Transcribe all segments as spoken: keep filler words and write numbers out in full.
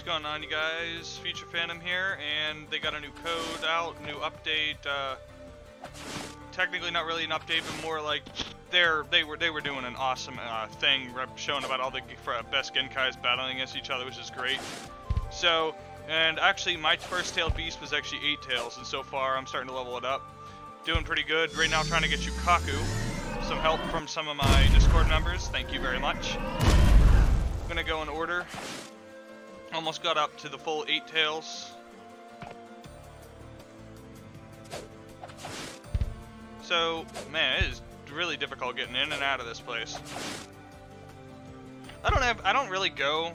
What's going on, you guys? Future Phantom here, and they got a new code out, new update. Uh, technically, not really an update, but more like they're they were they were doing an awesome uh, thing, showing about all the best Genkais battling against each other, which is great. So, and actually, my first tailed beast was actually eight tails, and so far I'm starting to level it up, doing pretty good. Right now, I'm trying to get Shukaku, some help from some of my Discord members. Thank you very much. I'm gonna go in order. Almost got up to the full eight tails. So, man, it is really difficult getting in and out of this place. I don't have, I don't really go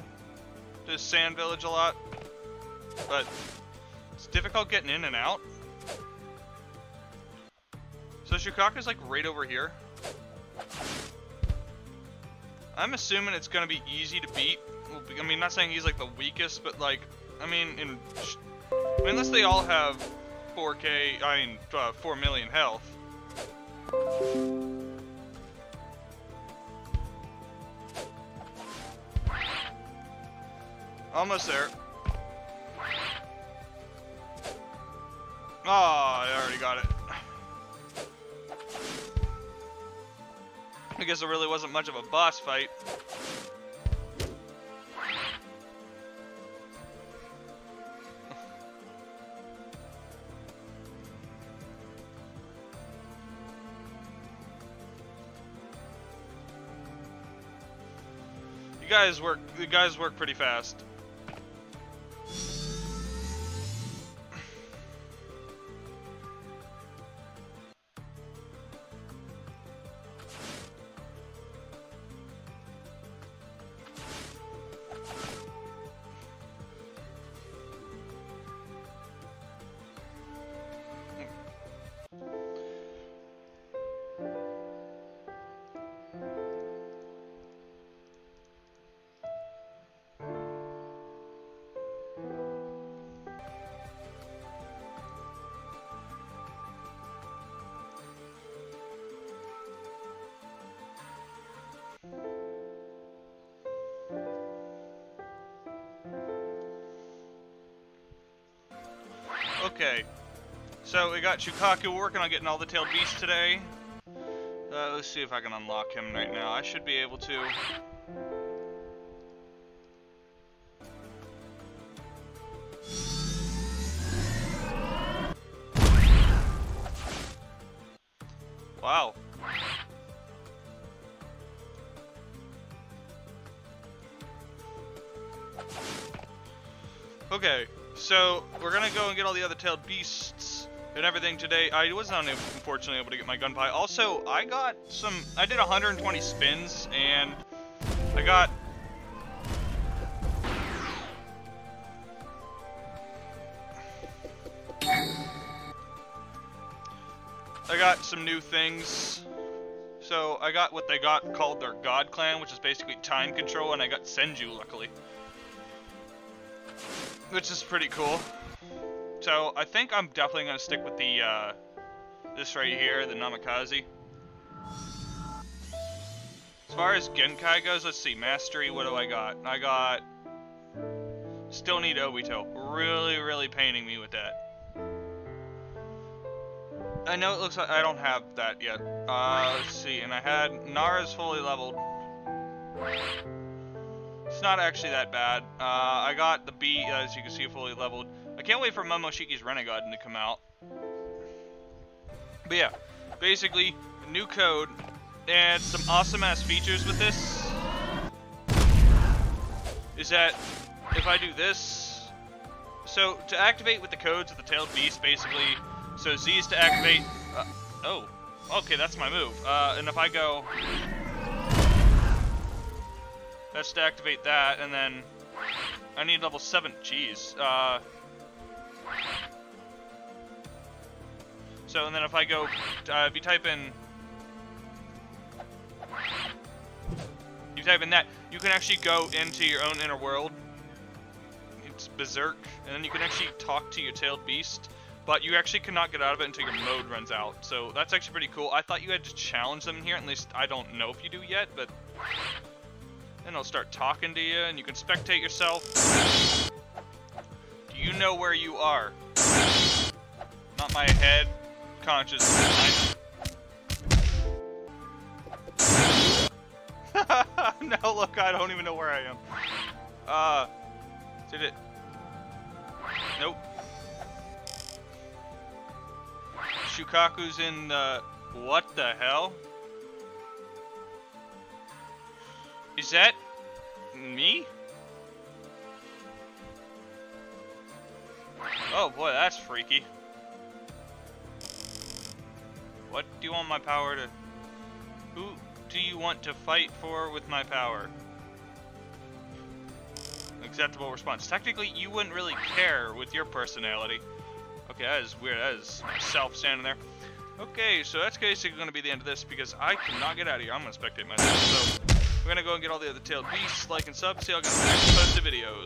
to Sand Village a lot, but it's difficult getting in and out. So Shukaku's like right over here. I'm assuming it's gonna be easy to beat. I mean, not saying he's like the weakest, but like, I mean, in, I mean, unless they all have four K, I mean, uh, four million health. Almost there. Ah, oh, I already got it. I guess it really wasn't much of a boss fight. You guys work, you guys work pretty fast. Okay, so we got Shukaku working on getting all the tailed beasts today. Uh, let's see if I can unlock him right now. I should be able to. Wow. Okay. So, we're gonna go and get all the other tailed beasts and everything today. I was not, unfortunately, able to get my gunpie. Also, I got some... I did one hundred twenty spins, and I got... I got some new things. So, I got what they got called their God Clan, which is basically time control, and I got Senju, luckily. Which is pretty cool. So I think I'm definitely gonna stick with the uh, this right here, the Namikaze. As far as Genkai goes, let's see, mastery. What do I got? I got. Still need Obito. Really, really paining me with that. I know it looks like I don't have that yet. Uh, let's see, and I had Nara's fully leveled. It's not actually that bad. Uh, I got the B, as you can see, fully leveled. I can't wait for Momoshiki's Renegade to come out. But yeah, basically, new code and some awesome-ass features with this is that if I do this, so to activate with the codes of the tailed beast, basically, so Z is to activate. Uh, oh, okay, that's my move. Uh, and if I go. That's to activate that, and then I need level seven. Jeez. Uh, so, and then if I go, uh, if you type in, you type in that, you can actually go into your own inner world. It's berserk, and then you can actually talk to your tailed beast, but you actually cannot get out of it until your mode runs out. So that's actually pretty cool. I thought you had to challenge them in here. At least I don't know if you do yet, but. And I'll start talking to you, and you can spectate yourself. know where you are. Not my head consciousness. No, look, I don't even know where I am. Uh, did it? Nope. Shukaku's in the... What the hell? Is that... me? Oh boy, that's freaky. What do you want my power to... Who do you want to fight for with my power? Acceptable response. Technically, you wouldn't really care with your personality. Okay, that is weird. That is myself standing there. Okay, so that's basically going to be the end of this because I cannot get out of here. I'm going to spectate myself. So we're going to go and get all the other tailed beasts. Like and sub. See y'all guys in the next post of videos.